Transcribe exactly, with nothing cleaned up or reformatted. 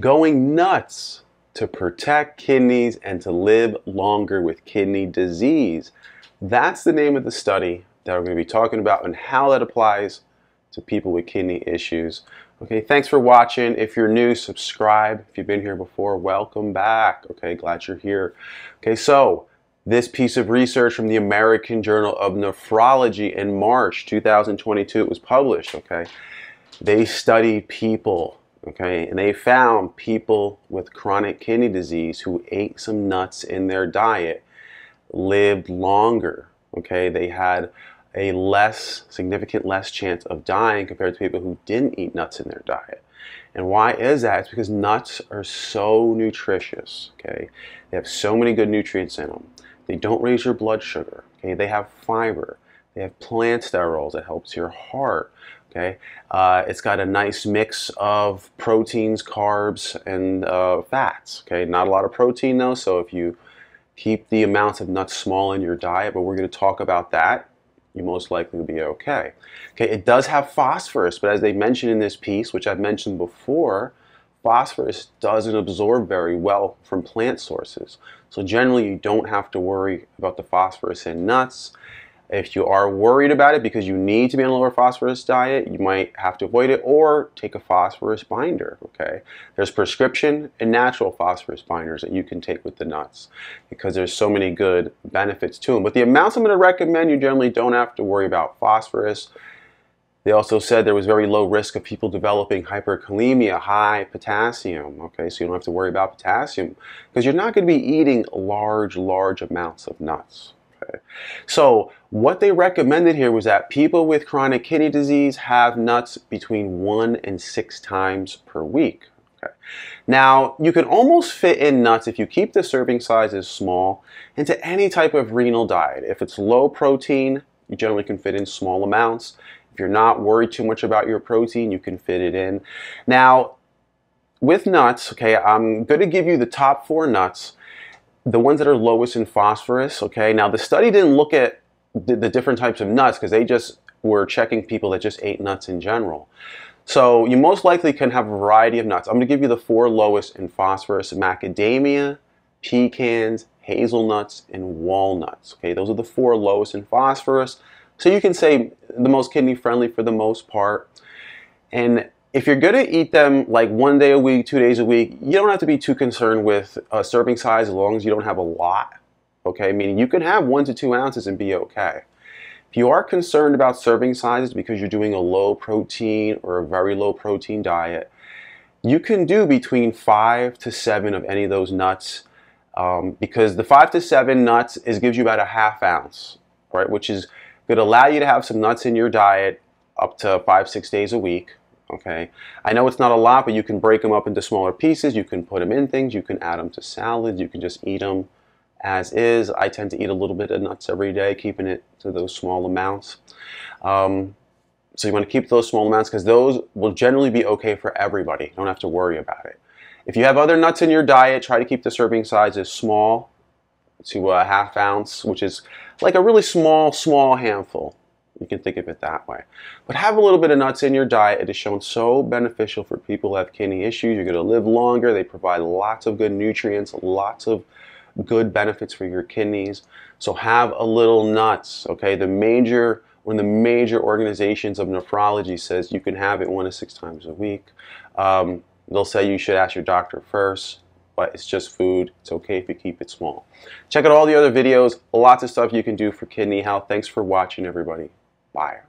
going nuts to protect kidneys and to live longer with kidney disease. That's the name of the study that we're going to be talking about and how that applies to people with kidney issues. Okay, thanks for watching. If you're new, subscribe. If you've been here before, welcome back. Okay, glad you're here. Okay, so this piece of research from the American Journal of Nephrology in March two thousand twenty-two, it was published, okay? They studied people, okay? And they found people with chronic kidney disease who ate some nuts in their diet lived longer, okay? They had a less, significant less chance of dying compared to people who didn't eat nuts in their diet. And why is that? It's because nuts are so nutritious, okay? They have so many good nutrients in them. They don't raise your blood sugar, okay? They have fiber. They have plant sterols that helps your heart, okay? Uh, it's got a nice mix of proteins, carbs, and uh, fats, okay? Not a lot of protein though, so if you keep the amounts of nuts small in your diet, but we're gonna talk about that, you most likely will be okay. Okay, it does have phosphorus, but as they mentioned in this piece, which I've mentioned before, phosphorus doesn't absorb very well from plant sources. So generally you don't have to worry about the phosphorus in nuts. If you are worried about it because you need to be on a lower phosphorus diet, you might have to avoid it or take a phosphorus binder, okay? There's prescription and natural phosphorus binders that you can take with the nuts because there's so many good benefits to them. But the amounts I'm going to recommend, you generally don't have to worry about phosphorus. They also said there was very low risk of people developing hyperkalemia, high potassium, okay? So you don't have to worry about potassium because you're not going to be eating large, large amounts of nuts. So what they recommended here was that people with chronic kidney disease have nuts between one and six times per week. Okay. Now, you can almost fit in nuts if you keep the serving sizes small into any type of renal diet. If it's low protein, you generally can fit in small amounts. If you're not worried too much about your protein, you can fit it in. Now, with nuts, okay, I'm going to give you the top four nuts. The ones that are lowest in phosphorus, okay? Now, the study didn't look at the, the different types of nuts because they just were checking people that just ate nuts in general. So you most likely can have a variety of nuts. I'm going to give you the four lowest in phosphorus: macadamia, pecans, hazelnuts, and walnuts, okay? Those are the four lowest in phosphorus. So you can say the most kidney-friendly for the most part. And if you're going to eat them like one day a week, two days a week, you don't have to be too concerned with uh, serving size as long as you don't have a lot, okay? Meaning you can have one to two ounces and be okay. If you are concerned about serving sizes because you're doing a low protein or a very low protein diet, you can do between five to seven of any of those nuts um, because the five to seven nuts is gives you about a half ounce, right? Which is going to allow you to have some nuts in your diet up to five, six days a week. Okay, I know it's not a lot, but you can break them up into smaller pieces. You can put them in things. You can add them to salads. You can just eat them as is. I tend to eat a little bit of nuts every day, keeping it to those small amounts. Um, so you want to keep those small amounts because those will generally be okay for everybody. You don't have to worry about it. If you have other nuts in your diet, try to keep the serving sizes small to a half ounce, which is like a really small, small handful. You can think of it that way. But have a little bit of nuts in your diet. It is shown so beneficial for people who have kidney issues. You're going to live longer. They provide lots of good nutrients, lots of good benefits for your kidneys. So have a little nuts, okay? The major, one of the major organizations of nephrology says you can have it one to six times a week. Um, they'll say you should ask your doctor first, but it's just food. It's okay if you keep it small. Check out all the other videos. Lots of stuff you can do for kidney health. Thanks for watching, everybody. Bye.